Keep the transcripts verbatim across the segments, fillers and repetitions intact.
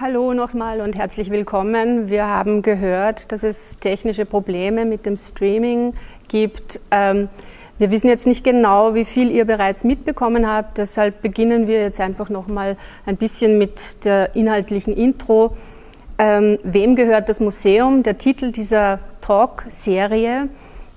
Hallo nochmal und herzlich willkommen. Wir haben gehört, dass es technische Probleme mit dem Streaming gibt. Ähm, wir wissen jetzt nicht genau, wie viel ihr bereits mitbekommen habt. Deshalb beginnen wir jetzt einfach nochmal ein bisschen mit der inhaltlichen Intro. Ähm, wem gehört das Museum? Der Titel dieser Talk-Serie.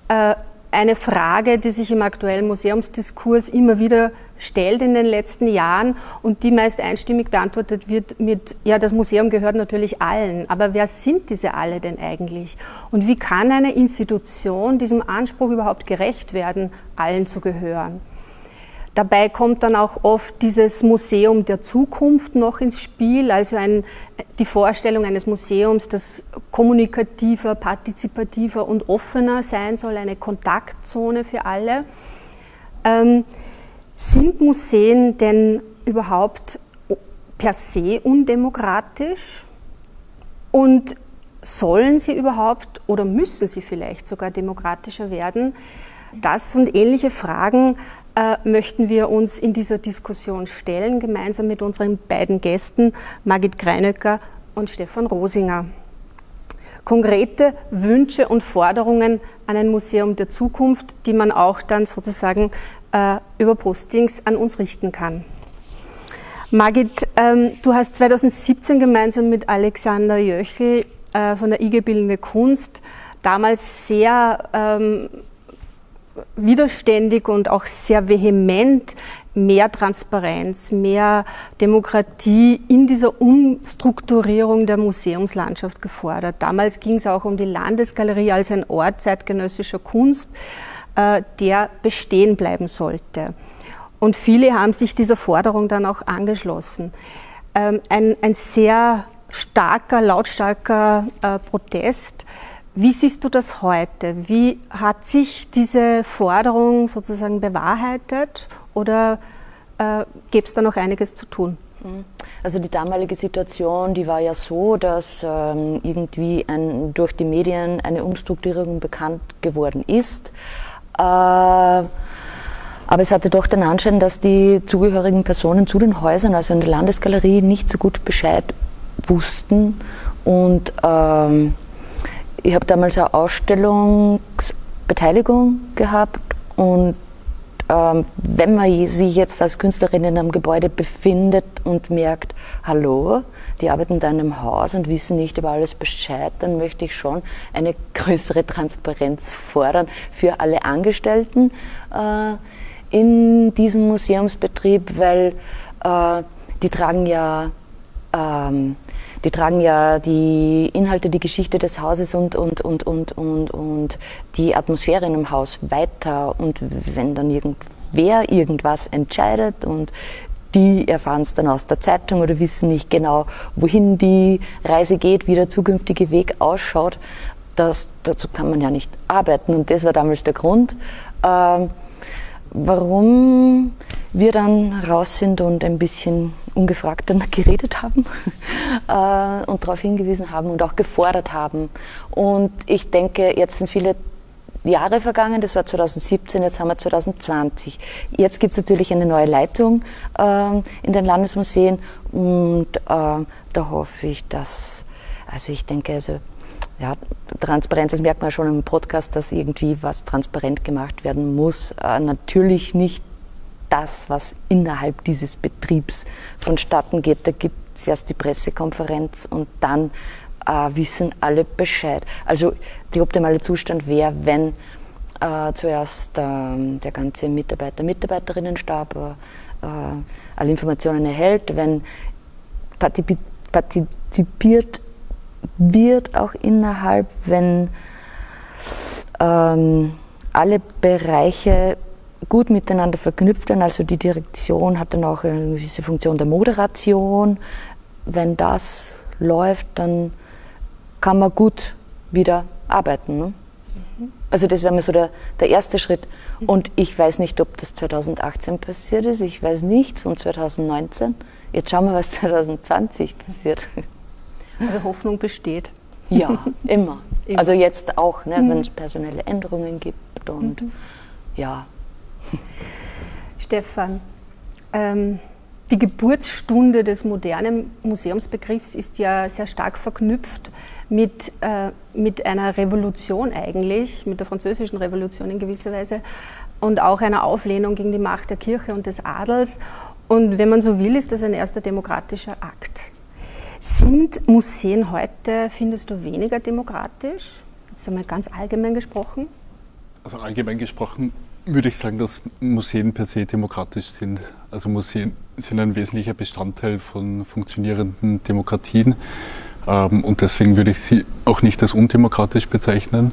Äh, eine Frage, die sich im aktuellen Museumsdiskurs immer wieder stellt in den letzten Jahren und die meist einstimmig beantwortet wird mit, ja, das Museum gehört natürlich allen, aber wer sind diese alle denn eigentlich? Und wie kann eine Institution diesem Anspruch überhaupt gerecht werden, allen zu gehören? Dabei kommt dann auch oft dieses Museum der Zukunft noch ins Spiel, also ein, die Vorstellung eines Museums, das kommunikativer, partizipativer und offener sein soll, eine Kontaktzone für alle. Ähm, Sind Museen denn überhaupt per se undemokratisch? Und sollen sie überhaupt oder müssen sie vielleicht sogar demokratischer werden? Das und ähnliche Fragen äh, möchten wir uns in dieser Diskussion stellen, gemeinsam mit unseren beiden Gästen, Margit Greinöcker und Stefan Rosinger. Konkrete Wünsche und Forderungen an ein Museum der Zukunft, die man auch dann sozusagen über Postings an uns richten kann. Margit, ähm, du hast zweitausendsiebzehn gemeinsam mit Alexander Jöchel äh, von der I G Bildende Kunst damals sehr ähm, widerständig und auch sehr vehement mehr Transparenz, mehr Demokratie in dieser Umstrukturierung der Museumslandschaft gefordert. Damals ging es auch um die Landesgalerie als ein Ort zeitgenössischer Kunst, der bestehen bleiben sollte. Und viele haben sich dieser Forderung dann auch angeschlossen. Ein, ein sehr starker, lautstarker Protest. Wie siehst du das heute? Wie hat sich diese Forderung sozusagen bewahrheitet oder äh, gäbe es da noch einiges zu tun? Also die damalige Situation, die war ja so, dass ähm, irgendwie ein, durch die Medien eine Umstrukturierung bekannt geworden ist. Aber es hatte doch den Anschein, dass die zugehörigen Personen zu den Häusern, also in der Landesgalerie, nicht so gut Bescheid wussten. Und ähm, ich habe damals eine Ausstellungsbeteiligung gehabt. Und ähm, wenn man sich jetzt als Künstlerin in einem Gebäude befindet und merkt, hallo, die arbeiten da in einem Haus und wissen nicht über alles Bescheid, dann möchte ich schon eine größere Transparenz fordern für alle Angestellten äh, in diesem Museumsbetrieb, weil äh, die tragen ja ähm, die tragen ja die Inhalte, die Geschichte des Hauses und, und, und, und, und, und die Atmosphäre in einem Haus weiter. Und wenn dann irgendwer irgendwas entscheidet und die erfahren es dann aus der Zeitung oder wissen nicht genau, wohin die Reise geht, wie der zukünftige Weg ausschaut. Das, dazu kann man ja nicht arbeiten. Und das war damals der Grund, ähm, warum wir dann raus sind und ein bisschen ungefragt dann geredet haben äh, und darauf hingewiesen haben und auch gefordert haben. Und ich denke, jetzt sind viele Jahre vergangen, das war zweitausendsiebzehn, jetzt haben wir zweitausendzwanzig. Jetzt gibt es natürlich eine neue Leitung ähm, in den Landesmuseen und äh, da hoffe ich, dass, also ich denke, also ja, Transparenz, das merkt man schon im Podcast, dass irgendwie was transparent gemacht werden muss. Äh, natürlich nicht das, was innerhalb dieses Betriebs vonstatten geht. Da gibt es erst die Pressekonferenz und dann Äh, wissen alle Bescheid. Also der optimale Zustand wäre, wenn äh, zuerst äh, der ganze Mitarbeiter, Mitarbeiterinnenstab äh, alle Informationen erhält, wenn partizipiert wird auch innerhalb, wenn ähm, alle Bereiche gut miteinander verknüpft werden. Also die Direktion hat dann auch eine gewisse Funktion der Moderation. Wenn das läuft, dann kann man gut wieder arbeiten. Ne? Mhm. Also das wäre mir so der, der erste Schritt. Mhm. Und ich weiß nicht, ob das zweitausendachtzehn passiert ist. Ich weiß nichts von zweitausendneunzehn. Jetzt schauen wir, was zweitausendzwanzig passiert. Also Hoffnung besteht. Ja, immer. immer. Also jetzt auch, ne, mhm. wenn es personelle Änderungen gibt. Und mhm. ja. Stefan, ähm, die Geburtsstunde des modernen Museumsbegriffs ist ja sehr stark verknüpft mit, äh, mit einer Revolution eigentlich, mit der französischen Revolution in gewisser Weise und auch einer Auflehnung gegen die Macht der Kirche und des Adels. Und wenn man so will, ist das ein erster demokratischer Akt. Sind Museen heute, findest du, weniger demokratisch? Jetzt einmal ganz allgemein gesprochen. Also allgemein gesprochen würde ich sagen, dass Museen per se demokratisch sind. Also Museen sind ein wesentlicher Bestandteil von funktionierenden Demokratien. Und deswegen würde ich sie auch nicht als undemokratisch bezeichnen.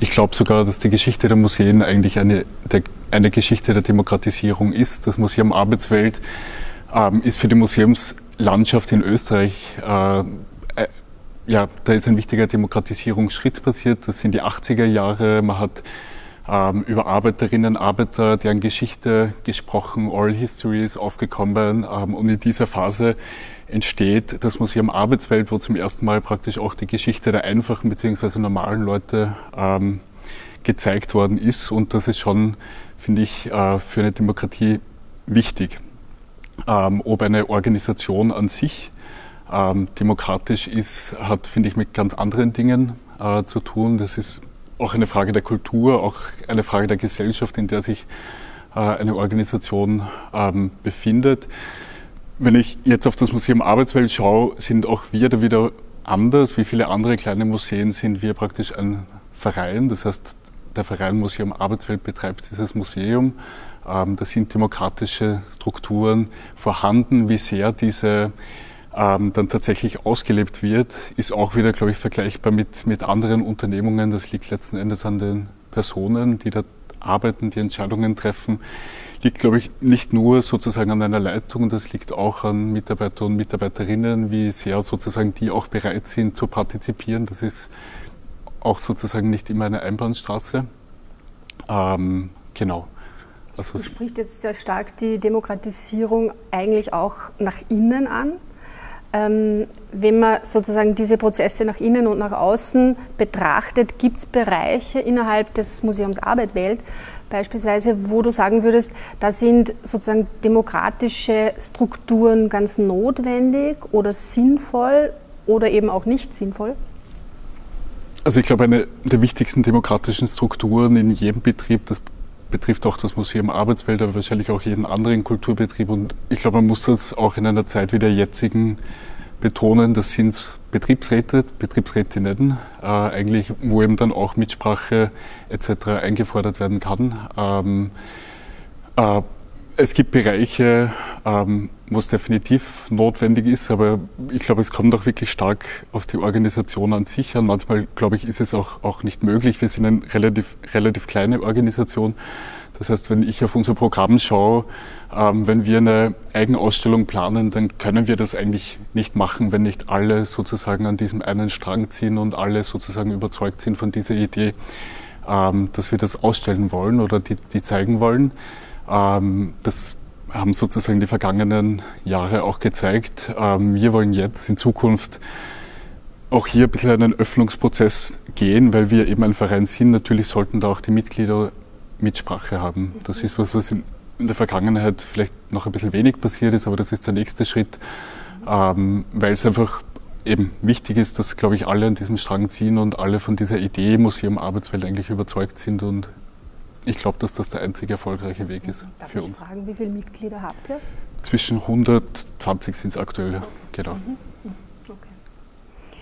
Ich glaube sogar, dass die Geschichte der Museen eigentlich eine, der, eine Geschichte der Demokratisierung ist. Das Museum Arbeitswelt ist für die Museumslandschaft in Österreich, ja, da ist ein wichtiger Demokratisierungsschritt passiert. Das sind die achtziger Jahre. Man hat über Arbeiterinnen, Arbeiter, deren Geschichte gesprochen, Oral History ist aufgekommen, und in dieser Phase entsteht das Museum Arbeitswelt, wo zum ersten Mal praktisch auch die Geschichte der einfachen bzw. normalen Leute gezeigt worden ist, und das ist schon, finde ich, für eine Demokratie wichtig. Ob eine Organisation an sich demokratisch ist, hat, finde ich, mit ganz anderen Dingen zu tun. Das ist auch eine Frage der Kultur, auch eine Frage der Gesellschaft, in der sich äh, eine Organisation ähm, befindet. Wenn ich jetzt auf das Museum Arbeitswelt schaue, sind auch wir da wieder anders. Wie viele andere kleine Museen sind wir praktisch ein Verein. Das heißt, der Verein Museum Arbeitswelt betreibt dieses Museum. Ähm, da sind demokratische Strukturen vorhanden. Wie sehr diese dann tatsächlich ausgelebt wird, ist auch wieder, glaube ich, vergleichbar mit, mit anderen Unternehmungen. Das liegt letzten Endes an den Personen, die da arbeiten, die Entscheidungen treffen. Liegt, glaube ich, nicht nur sozusagen an einer Leitung, das liegt auch an Mitarbeiter und Mitarbeiterinnen, wie sehr sozusagen die auch bereit sind zu partizipieren. Das ist auch sozusagen nicht immer eine Einbahnstraße. Ähm, genau. Also du sprichst jetzt sehr stark die Demokratisierung eigentlich auch nach innen an. Ähm, wenn man sozusagen diese Prozesse nach innen und nach außen betrachtet, gibt es Bereiche innerhalb des Museums Arbeitswelt beispielsweise, wo du sagen würdest, da sind sozusagen demokratische Strukturen ganz notwendig oder sinnvoll oder eben auch nicht sinnvoll? Also ich glaube, eine der wichtigsten demokratischen Strukturen in jedem Betrieb, das betrifft auch das Museum Arbeitswelt, aber wahrscheinlich auch jeden anderen Kulturbetrieb. Und ich glaube, man muss das auch in einer Zeit wie der jetzigen betonen. Das sind Betriebsräte, Betriebsrätinnen, äh, eigentlich, wo eben dann auch Mitsprache et cetera eingefordert werden kann. Ähm, äh, es gibt Bereiche, ähm, wo es definitiv notwendig ist, aber ich glaube, es kommt auch wirklich stark auf die Organisation an sich an. Manchmal, glaube ich, ist es auch, auch nicht möglich. Wir sind eine relativ, relativ kleine Organisation. Das heißt, wenn ich auf unser Programm schaue, ähm, wenn wir eine Eigenausstellung planen, dann können wir das eigentlich nicht machen, wenn nicht alle sozusagen an diesem einen Strang ziehen und alle sozusagen überzeugt sind von dieser Idee, ähm, dass wir das ausstellen wollen oder die, die zeigen wollen. Ähm, das haben sozusagen die vergangenen Jahre auch gezeigt. Wir wollen jetzt in Zukunft auch hier ein bisschen einen Öffnungsprozess gehen, weil wir eben ein Verein sind. Natürlich sollten da auch die Mitglieder Mitsprache haben. Das ist was, was in der Vergangenheit vielleicht noch ein bisschen wenig passiert ist, aber das ist der nächste Schritt, weil es einfach eben wichtig ist, dass, glaube ich, alle an diesem Strang ziehen und alle von dieser Idee Museum Arbeitswelt eigentlich überzeugt sind, und ich glaube, dass das der einzige erfolgreiche Weg ist Darf für uns. Darf ich fragen, wie viele Mitglieder habt ihr? Zwischen hundertzwanzig sind es aktuell, okay. Genau. Mhm. Okay.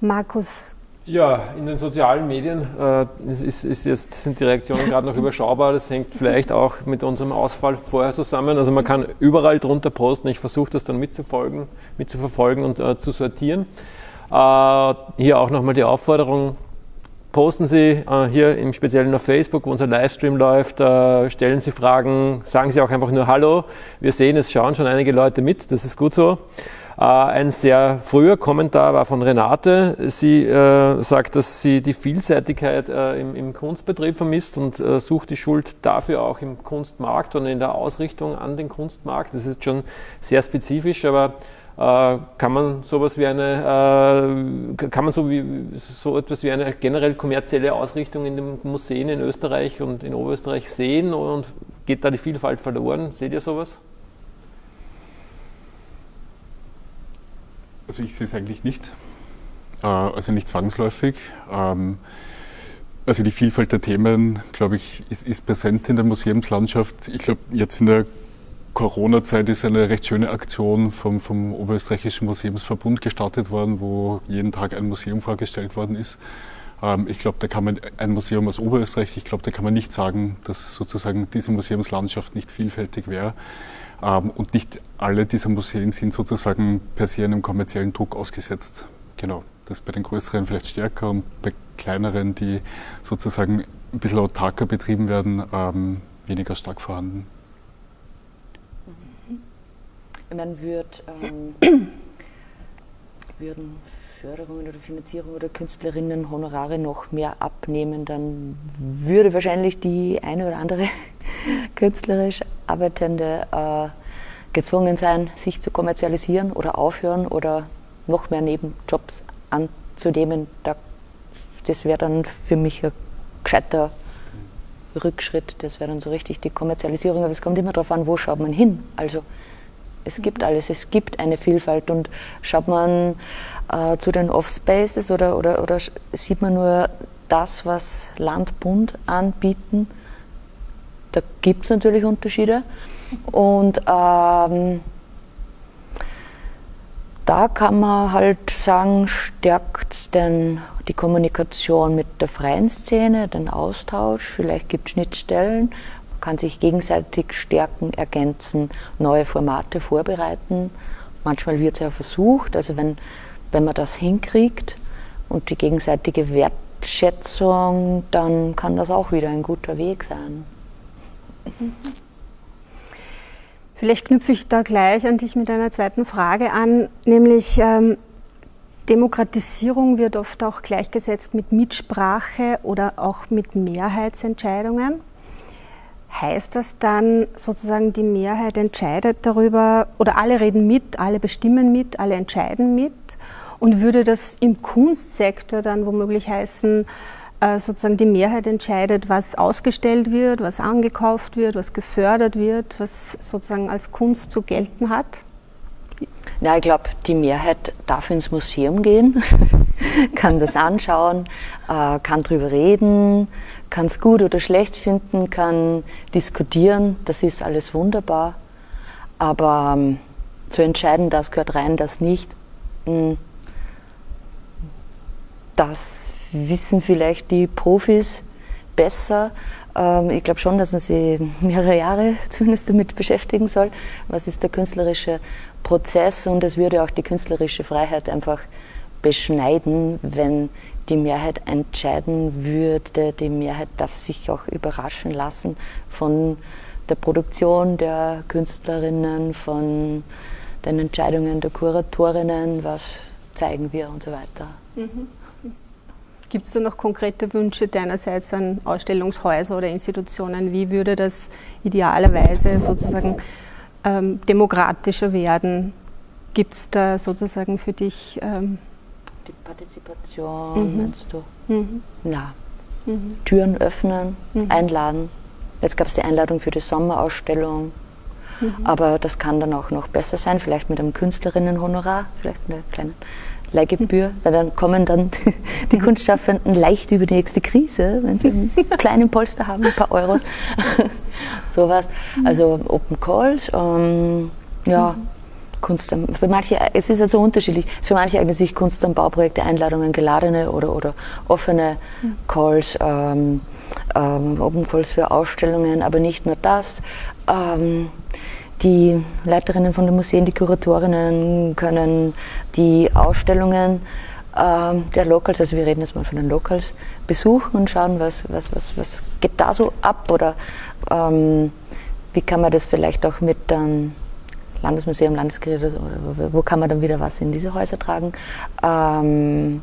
Markus? Ja, in den sozialen Medien äh, ist, ist jetzt, sind die Reaktionen gerade noch überschaubar. Das hängt vielleicht auch mit unserem Ausfall vorher zusammen. Also man kann überall drunter posten. Ich versuche das dann mitzufolgen, mitzuverfolgen und äh, zu sortieren. Äh, hier auch nochmal die Aufforderung. Posten Sie äh, hier im Speziellen auf Facebook, wo unser Livestream läuft, äh, stellen Sie Fragen, sagen Sie auch einfach nur Hallo. Wir sehen, es schauen schon einige Leute mit, das ist gut so. Äh, ein sehr früher Kommentar war von Renate. Sie äh, sagt, dass sie die Vielseitigkeit äh, im, im Kunstbetrieb vermisst und äh, sucht die Schuld dafür auch im Kunstmarkt und in der Ausrichtung an den Kunstmarkt. Das ist schon sehr spezifisch, aber kann man sowas wie eine, kann man so, wie, so etwas wie eine generell kommerzielle Ausrichtung in den Museen in Österreich und in Oberösterreich sehen, und geht da die Vielfalt verloren? Seht ihr sowas? Also ich sehe es eigentlich nicht, also nicht zwangsläufig. Also die Vielfalt der Themen, glaube ich, ist, ist präsent in der Museumslandschaft. Ich glaube, jetzt in der Corona-Zeit ist eine recht schöne Aktion vom, vom Oberösterreichischen Museumsverbund gestartet worden, wo jeden Tag ein Museum vorgestellt worden ist. Ich glaube, da kann man ein Museum aus Oberösterreich, ich glaube, da kann man nicht sagen, dass sozusagen diese Museumslandschaft nicht vielfältig wäre. Und nicht alle dieser Museen sind sozusagen per se einem kommerziellen Druck ausgesetzt. Genau, das ist bei den größeren vielleicht stärker und bei kleineren, die sozusagen ein bisschen autarker betrieben werden, weniger stark vorhanden. Man wird, ähm, würden Förderungen oder Finanzierung oder Künstlerinnen Honorare noch mehr abnehmen, dann würde wahrscheinlich die eine oder andere künstlerisch Arbeitende äh, gezwungen sein, sich zu kommerzialisieren oder aufhören oder noch mehr Nebenjobs anzunehmen. Da, das wäre dann für mich ein gescheiter Rückschritt, das wäre dann so richtig die Kommerzialisierung. Aber es kommt immer darauf an, wo schaut man hin. Also es gibt alles, es gibt eine Vielfalt und schaut man äh, zu den Off-Spaces oder, oder, oder sieht man nur das, was Land, Bund anbieten, da gibt es natürlich Unterschiede und ähm, da kann man halt sagen, stärkt denn die Kommunikation mit der freien Szene, den Austausch, vielleicht gibt es Schnittstellen, kann sich gegenseitig stärken, ergänzen, neue Formate vorbereiten. Manchmal wird es ja versucht, also wenn, wenn man das hinkriegt und die gegenseitige Wertschätzung, dann kann das auch wieder ein guter Weg sein. Vielleicht knüpfe ich da gleich an dich mit einer zweiten Frage an, nämlich ähm, Demokratisierung wird oft auch gleichgesetzt mit Mitsprache oder auch mit Mehrheitsentscheidungen. Heißt das dann sozusagen, die Mehrheit entscheidet darüber oder alle reden mit, alle bestimmen mit, alle entscheiden mit? Und würde das im Kunstsektor dann womöglich heißen, äh, sozusagen die Mehrheit entscheidet, was ausgestellt wird, was angekauft wird, was gefördert wird, was sozusagen als Kunst zu gelten hat? Na, ich glaube, die Mehrheit darf ins Museum gehen, kann das anschauen, äh, kann drüber reden, kann es gut oder schlecht finden, kann diskutieren, das ist alles wunderbar. Aber ähm, zu entscheiden, das gehört rein, das nicht, mh, das wissen vielleicht die Profis besser. Ähm, ich glaube schon, dass man sich mehrere Jahre zumindest damit beschäftigen soll. Was ist der künstlerische Prozess? Und es würde auch die künstlerische Freiheit einfach beschneiden, wenn die Mehrheit entscheiden würde. Die Mehrheit darf sich auch überraschen lassen von der Produktion der Künstlerinnen, von den Entscheidungen der Kuratorinnen, was zeigen wir und so weiter. Mhm. Gibt es da noch konkrete Wünsche deinerseits an Ausstellungshäuser oder Institutionen? Wie würde das idealerweise sozusagen ähm, demokratischer werden? Gibt es da sozusagen für dich... Ähm, die Partizipation, mhm. meinst du? Mhm. Na, mhm. Türen öffnen, mhm. einladen. Jetzt gab es die Einladung für die Sommerausstellung, mhm. aber das kann dann auch noch besser sein, vielleicht mit einem Künstlerinnenhonorar, vielleicht mit einer kleinen Leihgebühr, weil dann kommen dann die Kunstschaffenden leicht über die nächste Krise, wenn sie einen kleinen Polster haben, ein paar Euros, sowas. Also Open Calls, ähm, ja, Kunst am, für manche, es ist also unterschiedlich, für manche eignen sich Kunst am Bauprojekte, Einladungen, geladene oder, oder offene Calls, ähm, ähm, Open Calls für Ausstellungen, aber nicht nur das. Ähm, Die Leiterinnen von den Museen, die Kuratorinnen können die Ausstellungen äh, der Locals, also wir reden jetzt mal von den Locals, besuchen und schauen, was, was, was, was geht da so ab oder ähm, wie kann man das vielleicht auch mit ähm, Landesmuseum, Landesgalerie oder wo kann man dann wieder was in diese Häuser tragen. Ähm,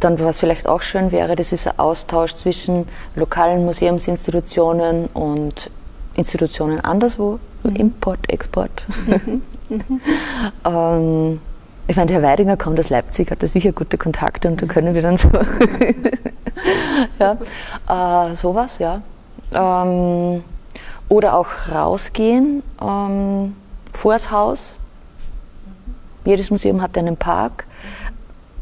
Dann, was vielleicht auch schön wäre, das ist ein Austausch zwischen lokalen Museumsinstitutionen und Institutionen anderswo, mhm. Import, Export. Mhm. Mhm. ähm, ich meine, Herr Weidinger kommt aus Leipzig, hat da sicher gute Kontakte und da können wir dann so ja, äh, sowas, ja. Ähm, oder auch rausgehen, ähm, vors Haus, Jedes Museum hat einen Park.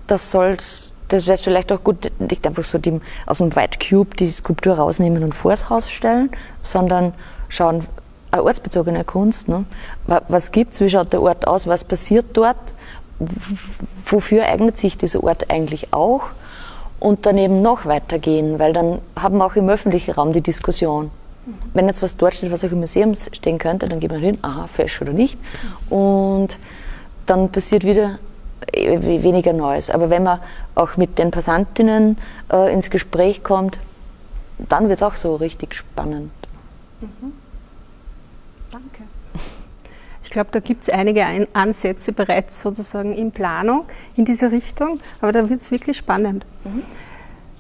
Das soll's, das wäre vielleicht auch gut, nicht einfach so die, aus dem White Cube die Skulptur rausnehmen und vor das Haus stellen, sondern schauen, eine ortsbezogene Kunst, ne? Was gibt's, wie schaut der Ort aus, was passiert dort, wofür eignet sich dieser Ort eigentlich auch, und daneben noch weitergehen, weil dann haben wir auch im öffentlichen Raum die Diskussion. Wenn jetzt was dort steht, was auch im Museum stehen könnte, dann geht man hin, aha, fesch oder nicht, und dann passiert wieder weniger Neues. Aber wenn man auch mit den Passantinnen äh, ins Gespräch kommt, dann wird es auch so richtig spannend. Mhm. Danke. Ich glaube, da gibt es einige Ein- Ansätze bereits sozusagen in Planung in diese Richtung, aber da wird es wirklich spannend. Mhm.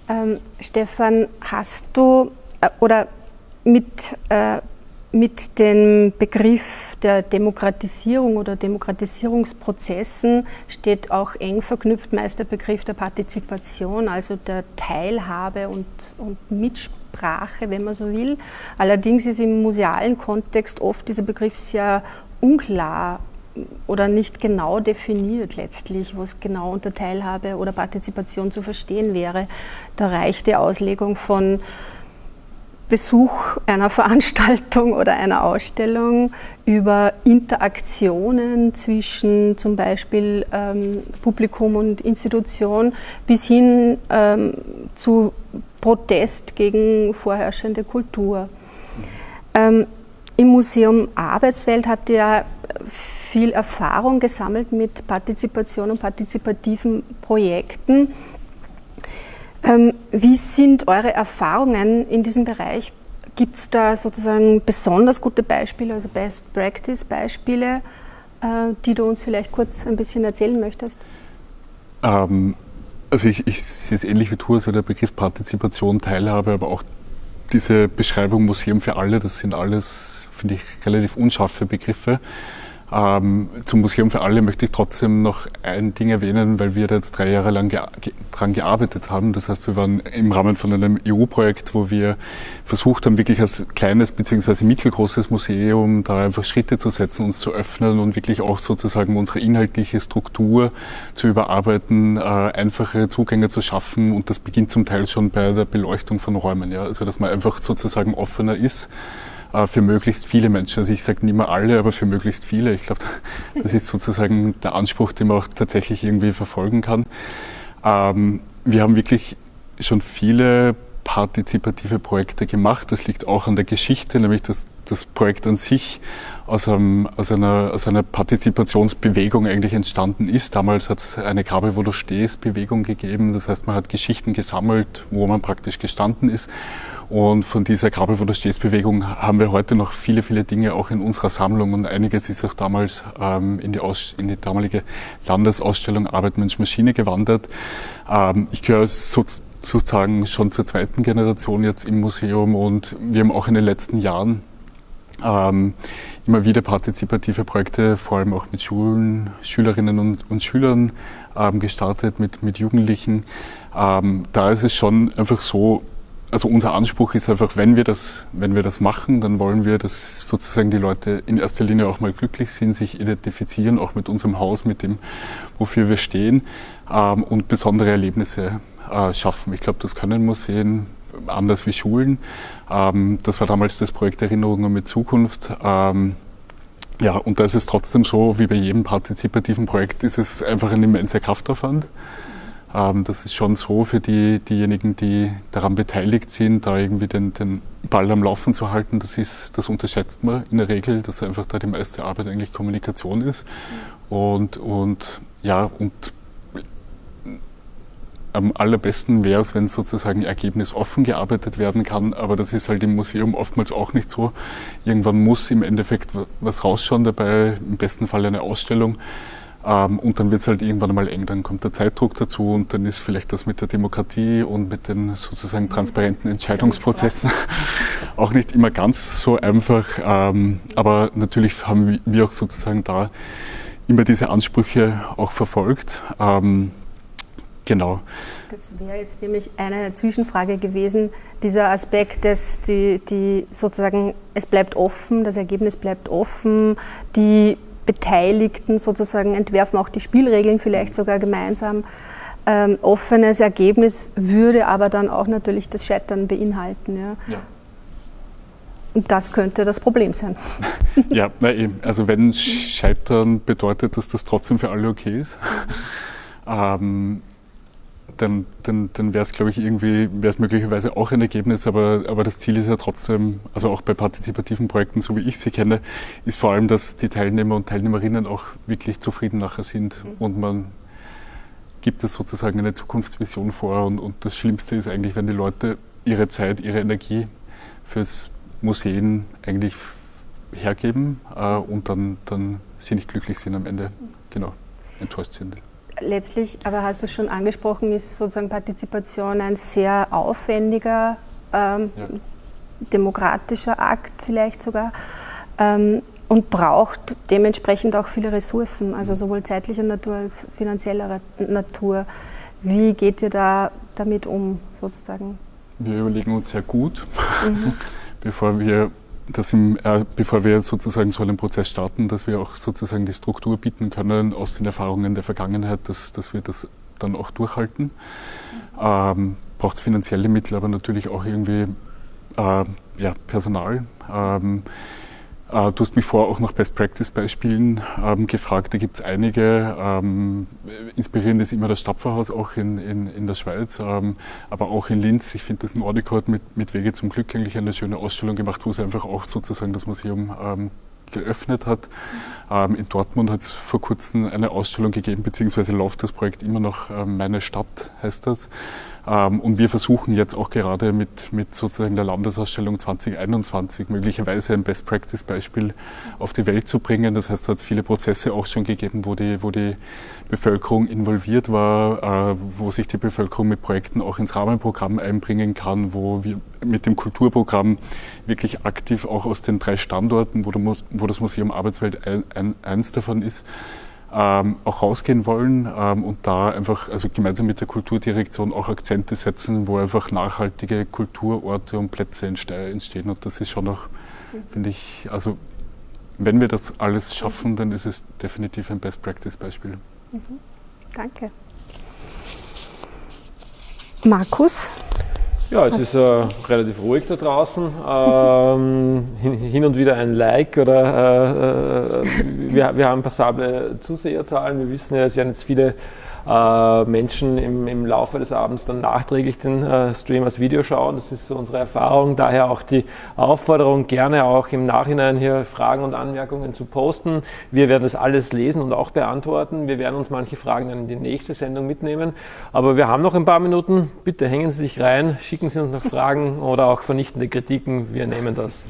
Ähm, Stefan, hast du äh, oder mit, äh, mit dem Begriff der Demokratisierung oder Demokratisierungsprozessen steht auch eng verknüpft meist der Begriff der Partizipation, also der Teilhabe und, und Mitsprache, wenn man so will. Allerdings ist im musealen Kontext oft dieser Begriff sehr unklar oder nicht genau definiert letztlich, was genau unter Teilhabe oder Partizipation zu verstehen wäre. Da reicht die Auslegung von Besuch einer Veranstaltung oder einer Ausstellung über Interaktionen zwischen zum Beispiel ähm, Publikum und Institution bis hin ähm, zu Protest gegen vorherrschende Kultur. Ähm, Im Museum Arbeitswelt habt ihr ja viel Erfahrung gesammelt mit Partizipation und partizipativen Projekten. Wie sind eure Erfahrungen in diesem Bereich? Gibt es da sozusagen besonders gute Beispiele, also Best Practice Beispiele, die du uns vielleicht kurz ein bisschen erzählen möchtest? Ähm, also ich, ich sehe es ähnlich wie du, also der Begriff Partizipation, Teilhabe, aber auch diese Beschreibung Museum für alle, das sind alles, finde ich, relativ unscharfe Begriffe. Ähm, zum Museum für alle möchte ich trotzdem noch ein Ding erwähnen, weil wir da jetzt drei Jahre lang ge ge dran gearbeitet haben. Das heißt, wir waren im Rahmen von einem E U-Projekt, wo wir versucht haben, wirklich als kleines bzw. mittelgroßes Museum da einfach Schritte zu setzen, uns zu öffnen und wirklich auch sozusagen unsere inhaltliche Struktur zu überarbeiten, äh, einfache Zugänge zu schaffen, und das beginnt zum Teil schon bei der Beleuchtung von Räumen, ja? Also dass man einfach sozusagen offener ist für möglichst viele Menschen. Also ich sage nicht mehr alle, aber für möglichst viele. Ich glaube, das ist sozusagen der Anspruch, den man auch tatsächlich irgendwie verfolgen kann. Ähm, wir haben wirklich schon viele partizipative Projekte gemacht. Das liegt auch an der Geschichte, nämlich dass das Projekt an sich aus, einem, aus, einer, aus einer Partizipationsbewegung eigentlich entstanden ist. Damals hat es eine Grabe, wo du stehst, Bewegung gegeben. Das heißt, man hat Geschichten gesammelt, wo man praktisch gestanden ist. Und von dieser Grabe, wo du stehst, Bewegung haben wir heute noch viele, viele Dinge auch in unserer Sammlung, und einiges ist auch damals ähm, in, die Aus in die damalige Landesausstellung Arbeit, Mensch, Maschine gewandert. Ähm, ich gehöre so sozusagen schon zur zweiten Generation jetzt im Museum, und wir haben auch in den letzten Jahren ähm, immer wieder partizipative Projekte, vor allem auch mit Schulen, Schülerinnen und, und Schülern ähm, gestartet, mit, mit Jugendlichen. Ähm, da ist es schon einfach so, also unser Anspruch ist einfach, wenn wir das, wenn wir das machen, dann wollen wir, dass sozusagen die Leute in erster Linie auch mal glücklich sind, sich identifizieren, auch mit unserem Haus, mit dem, wofür wir stehen, ähm, und besondere Erlebnisse äh, schaffen. Ich glaube, das können Museen anders wie Schulen. Ähm, das war damals das Projekt Erinnerungen mit Zukunft. Ähm, ja, und da ist es trotzdem so, wie bei jedem partizipativen Projekt, ist es einfach ein immenser Kraftaufwand. Das ist schon so für die, diejenigen, die daran beteiligt sind, da irgendwie den, den Ball am Laufen zu halten, das, ist, das unterschätzt man in der Regel, dass einfach da die meiste Arbeit eigentlich Kommunikation ist. Mhm. Und, und ja, und am allerbesten wäre es, wenn sozusagen ergebnisoffen gearbeitet werden kann, aber das ist halt im Museum oftmals auch nicht so. Irgendwann muss im Endeffekt was rausschauen dabei, im besten Fall eine Ausstellung. Und dann wird es halt irgendwann mal eng, dann kommt der Zeitdruck dazu, und dann ist vielleicht das mit der Demokratie und mit den sozusagen transparenten Entscheidungsprozessen auch nicht immer ganz so einfach. Aber natürlich haben wir auch sozusagen da immer diese Ansprüche auch verfolgt. Genau. Das wäre jetzt nämlich eine Zwischenfrage gewesen, dieser Aspekt, dass die, die sozusagen, es bleibt offen, das Ergebnis bleibt offen, die Beteiligten sozusagen entwerfen, auch die Spielregeln vielleicht sogar gemeinsam. Ähm, offenes Ergebnis würde aber dann auch natürlich das Scheitern beinhalten. Ja. Ja. Und das könnte das Problem sein. Ja, na eben. Also wenn Scheitern bedeutet, dass das trotzdem für alle okay ist, ähm, dann, dann, dann wäre es, glaube ich, irgendwie, wäre es möglicherweise auch ein Ergebnis, aber, aber das Ziel ist ja trotzdem, also auch bei partizipativen Projekten, so wie ich sie kenne, ist vor allem, dass die Teilnehmer und Teilnehmerinnen auch wirklich zufrieden nachher sind mhm. und man gibt es sozusagen eine Zukunftsvision vor und, und das Schlimmste ist eigentlich, wenn die Leute ihre Zeit, ihre Energie fürs Museen eigentlich hergeben äh, und dann, dann sie nicht glücklich sind am Ende, genau, enttäuscht sind. Letztlich, aber hast du schon angesprochen, ist sozusagen Partizipation ein sehr aufwendiger, ähm, ja. demokratischer Akt vielleicht sogar ähm, und braucht dementsprechend auch viele Ressourcen, also sowohl zeitlicher Natur als finanzieller Natur. Wie geht ihr da damit um, sozusagen? Wir überlegen uns sehr gut. Mhm. Bevor wir, das im, äh, bevor wir sozusagen so einen Prozess starten, dass wir auch sozusagen die Struktur bieten können aus den Erfahrungen der Vergangenheit, dass, dass wir das dann auch durchhalten. Ähm, braucht es finanzielle Mittel, aber natürlich auch irgendwie äh, ja, Personal. Ähm, äh, du hast mich vorher auch nach Best-Practice-Beispielen ähm, gefragt, da gibt es einige. Ähm, inspirierend ist immer das Stapferhaus, auch in, in, in der Schweiz, ähm, aber auch in Linz. Ich finde, das Nordico hat mit, mit Wege zum Glück eigentlich eine schöne Ausstellung gemacht, wo es einfach auch sozusagen das Museum ähm, geöffnet hat. Ähm, in Dortmund hat es vor kurzem eine Ausstellung gegeben, beziehungsweise läuft das Projekt immer noch, ähm, meine Stadt heißt das. Ähm, und wir versuchen jetzt auch gerade mit, mit sozusagen der Landesausstellung zweitausendeinundzwanzig möglicherweise ein Best-Practice-Beispiel auf die Welt zu bringen. Das heißt, da hat es viele Prozesse auch schon gegeben, wo die, wo die Bevölkerung involviert war, äh, wo sich die Bevölkerung mit Projekten auch ins Rahmenprogramm einbringen kann, wo wir mit dem Kulturprogramm wirklich aktiv auch aus den drei Standorten, wo, du, wo das Museum Arbeitswelt ein, ein, eins davon ist, Ähm, auch rausgehen wollen ähm, und da einfach also gemeinsam mit der Kulturdirektion auch Akzente setzen, wo einfach nachhaltige Kulturorte und Plätze entstehen. Und das ist schon noch, finde ich, also wenn wir das alles schaffen, dann ist es definitiv ein Best-Practice-Beispiel. Mhm. Danke. Markus? Ja, es ist äh, relativ ruhig da draußen, ähm, hin, hin und wieder ein Like oder äh, äh, wir, wir haben passable Zuseherzahlen, wir wissen ja, es werden jetzt viele äh, Menschen im, im Laufe des Abends dann nachträglich den äh, Stream als Video schauen, das ist so unsere Erfahrung, daher auch die Aufforderung, gerne auch im Nachhinein hier Fragen und Anmerkungen zu posten, wir werden das alles lesen und auch beantworten, wir werden uns manche Fragen dann in die nächste Sendung mitnehmen, aber wir haben noch ein paar Minuten, bitte hängen Sie sich rein, schicken Schicken Sie uns noch Fragen oder auch vernichtende Kritiken, wir nehmen das.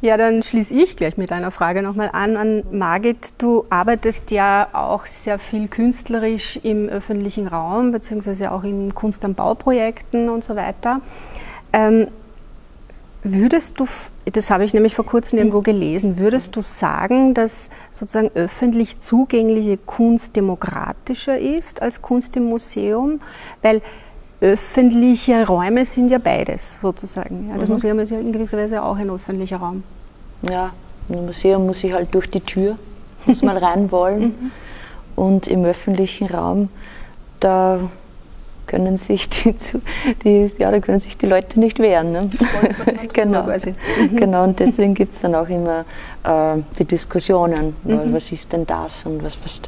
Ja, dann schließe ich gleich mit einer Frage nochmal an. An Margit, du arbeitest ja auch sehr viel künstlerisch im öffentlichen Raum, beziehungsweise auch in Kunst am Bau-Projekten und so weiter. Ähm, würdest du, das habe ich nämlich vor kurzem irgendwo gelesen, würdest du sagen, dass sozusagen öffentlich zugängliche Kunst demokratischer ist als Kunst im Museum? Weil öffentliche Räume sind ja beides sozusagen. Ja, das mhm. Museum ist ja in gewisser Weise auch ein öffentlicher Raum. Ja, im Museum muss ich halt durch die Tür, muss man rein wollen. Mhm. Und im öffentlichen Raum, da können sich die, die, ja, da können sich die Leute nicht wehren. Ne? Genau. Mhm. Genau, und deswegen gibt es dann auch immer äh, die Diskussionen, weil, mhm. was ist denn das und was, was,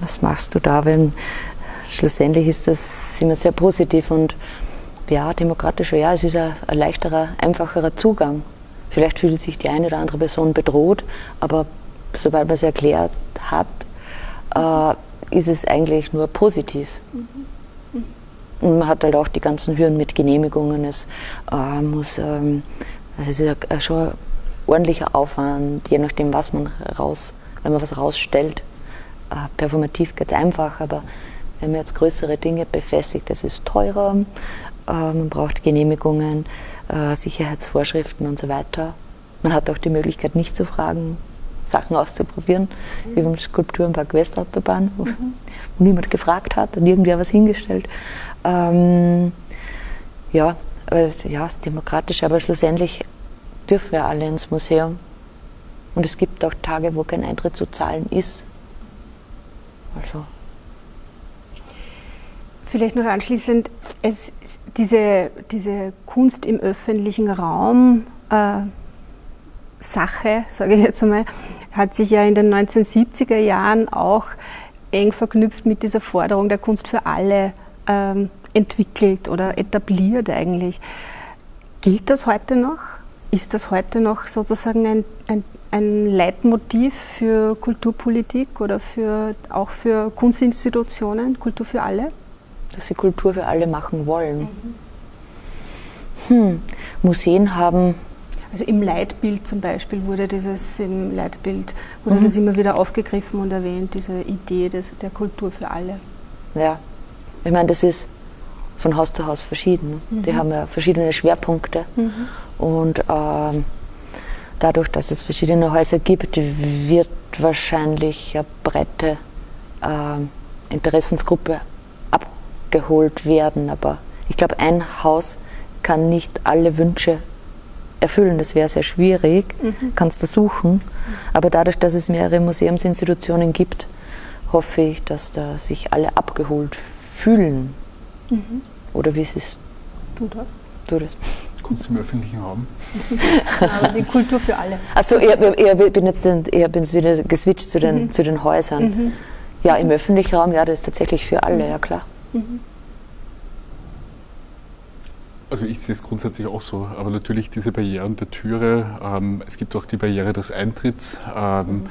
was machst du da, wenn schlussendlich ist das immer sehr positiv und ja, demokratischer, ja, es ist ein, ein leichterer, einfacherer Zugang. Vielleicht fühlt sich die eine oder andere Person bedroht, aber sobald man es erklärt hat, äh, ist es eigentlich nur positiv. Mhm. Und man hat halt auch die ganzen Hürden mit Genehmigungen. Es, äh, muss, ähm, also es ist ein, schon ein ordentlicher Aufwand, je nachdem, was man raus, wenn man was rausstellt. Äh, performativ geht es einfach, aber wenn man jetzt größere Dinge befestigt, das ist teurer, äh, man braucht Genehmigungen, äh, Sicherheitsvorschriften und so weiter. Man hat auch die Möglichkeit, nicht zu fragen, Sachen auszuprobieren, mhm. wie im Skulpturenpark Westautobahn, wo mhm. niemand gefragt hat und irgendwer was hingestellt. Ähm, ja, ja, es ist demokratisch, aber schlussendlich dürfen wir alle ins Museum. Und es gibt auch Tage, wo kein Eintritt zu zahlen ist. Also. Vielleicht noch anschließend, es, diese, diese Kunst im öffentlichen Raum, äh, Sache, sage ich jetzt einmal, hat sich ja in den neunzehnhundertsiebziger Jahren auch eng verknüpft mit dieser Forderung der Kunst für alle ähm, entwickelt oder etabliert eigentlich. Gilt das heute noch? Ist das heute noch sozusagen ein, ein, ein Leitmotiv für Kulturpolitik oder für, auch für Kunstinstitutionen, Kultur für alle? Dass sie Kultur für alle machen wollen. Hm. Museen haben... Also im Leitbild zum Beispiel wurde dieses, im Leitbild wurde mhm. das immer wieder aufgegriffen und erwähnt, diese Idee des, der Kultur für alle. Ja, ich meine, das ist von Haus zu Haus verschieden. Mhm. Die haben ja verschiedene Schwerpunkte mhm. und ähm, dadurch, dass es verschiedene Häuser gibt, wird wahrscheinlich eine breite ähm, Interessensgruppe abgeholt werden. Aber ich glaube, ein Haus kann nicht alle Wünsche erfüllen, das wäre sehr schwierig, mhm. kann es versuchen, aber dadurch, dass es mehrere Museumsinstitutionen gibt, hoffe ich, dass da sich alle abgeholt fühlen. Mhm. Oder wie ist es? Tu das. Tu das. Kunst im öffentlichen Raum. Aber die Kultur für alle. Also ich, ich bin jetzt ich bin wieder geswitcht zu den, mhm. zu den Häusern. Mhm. Ja, im mhm. öffentlichen Raum, ja, das ist tatsächlich für alle, ja klar. Mhm. Also ich sehe es grundsätzlich auch so, aber natürlich diese Barrieren der Türe, ähm, es gibt auch die Barriere des Eintritts, ähm, mhm.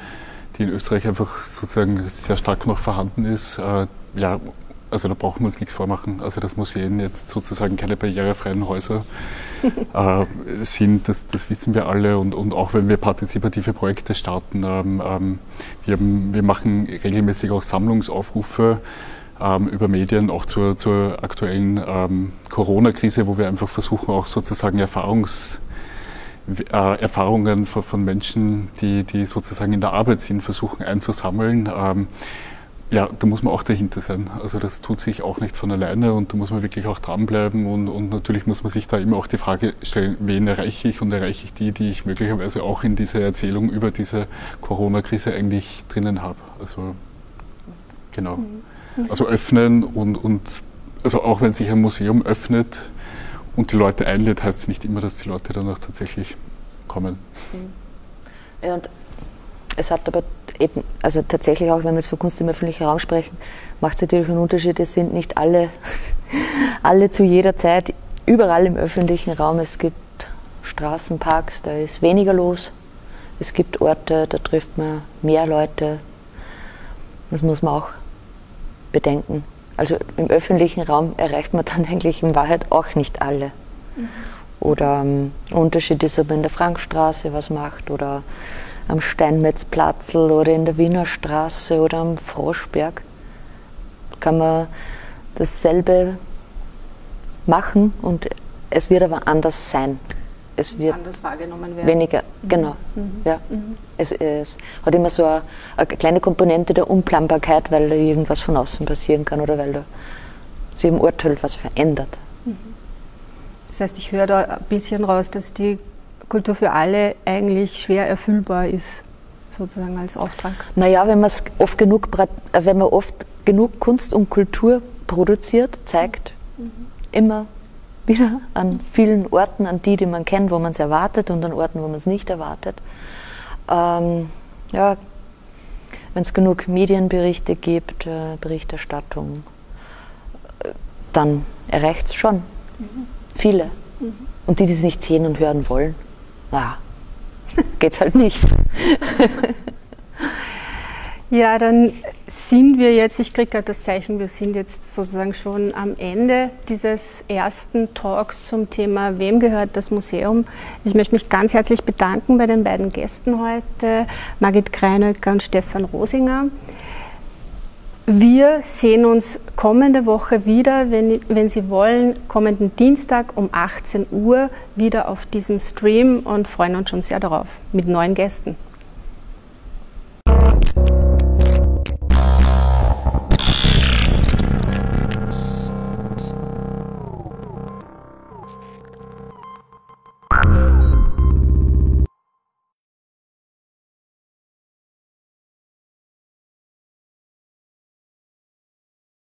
die in Österreich einfach sozusagen sehr stark noch vorhanden ist. Äh, ja, also da brauchen wir uns nichts vormachen, also dass Museen jetzt sozusagen keine barrierefreien Häuser äh, sind, das, das wissen wir alle und, und auch wenn wir partizipative Projekte starten, ähm, ähm, wir, wir machen regelmäßig auch Sammlungsaufrufe, über Medien, auch zur, zur aktuellen ähm, Corona-Krise, wo wir einfach versuchen, auch sozusagen Erfahrungs, äh, Erfahrungen von, von Menschen, die, die sozusagen in der Arbeit sind, versuchen einzusammeln. Ähm, ja, da muss man auch dahinter sein. Also das tut sich auch nicht von alleine und da muss man wirklich auch dranbleiben und, und natürlich muss man sich da immer auch die Frage stellen, wen erreiche ich und erreiche ich die, die ich möglicherweise auch in dieser Erzählung über diese Corona-Krise eigentlich drinnen habe. Also genau. Mhm. Also öffnen und, und also auch wenn sich ein Museum öffnet und die Leute einlädt, heißt es nicht immer, dass die Leute danach tatsächlich kommen. Ja, und es hat aber eben, also tatsächlich auch, wenn wir jetzt von Kunst im öffentlichen Raum sprechen, macht es natürlich einen Unterschied, es sind nicht alle, alle zu jeder Zeit, überall im öffentlichen Raum, es gibt Straßenparks, da ist weniger los, es gibt Orte, da trifft man mehr Leute, das muss man auch bedenken. Also im öffentlichen Raum erreicht man dann eigentlich in Wahrheit auch nicht alle. Mhm. Oder ähm, Unterschied ist, ob man in der Frankstraße was macht oder am Steinmetzplatzl oder in der Wiener Straße oder am Froschberg. Kann man dasselbe machen und es wird aber anders sein. Es wird anders wahrgenommen werden. Weniger, mhm. genau. Mhm. Ja. Mhm. Es, es hat immer so eine, eine kleine Komponente der Unplanbarkeit, weil da irgendwas von außen passieren kann oder weil da sich im Ort halt was verändert. Mhm. Das heißt, ich höre da ein bisschen raus, dass die Kultur für alle eigentlich schwer erfüllbar ist, sozusagen als Auftrag. Naja, wenn man oft genug, wenn man oft genug Kunst und Kultur produziert, zeigt mhm. immer wieder an vielen Orten, an die, die man kennt, wo man es erwartet und an Orten, wo man es nicht erwartet. Ähm, ja, wenn es genug Medienberichte gibt, äh, Berichterstattung, äh, dann erreicht es schon mhm. viele. Mhm. Und die, die es nicht sehen und hören wollen, na, geht's halt nicht. Ja, dann sind wir jetzt, ich kriege gerade das Zeichen, wir sind jetzt sozusagen schon am Ende dieses ersten Talks zum Thema Wem gehört das Museum? Ich möchte mich ganz herzlich bedanken bei den beiden Gästen heute, Margit Greinöcker und Stefan Rosinger. Wir sehen uns kommende Woche wieder, wenn, wenn Sie wollen, kommenden Dienstag um achtzehn Uhr wieder auf diesem Stream und freuen uns schon sehr darauf mit neuen Gästen.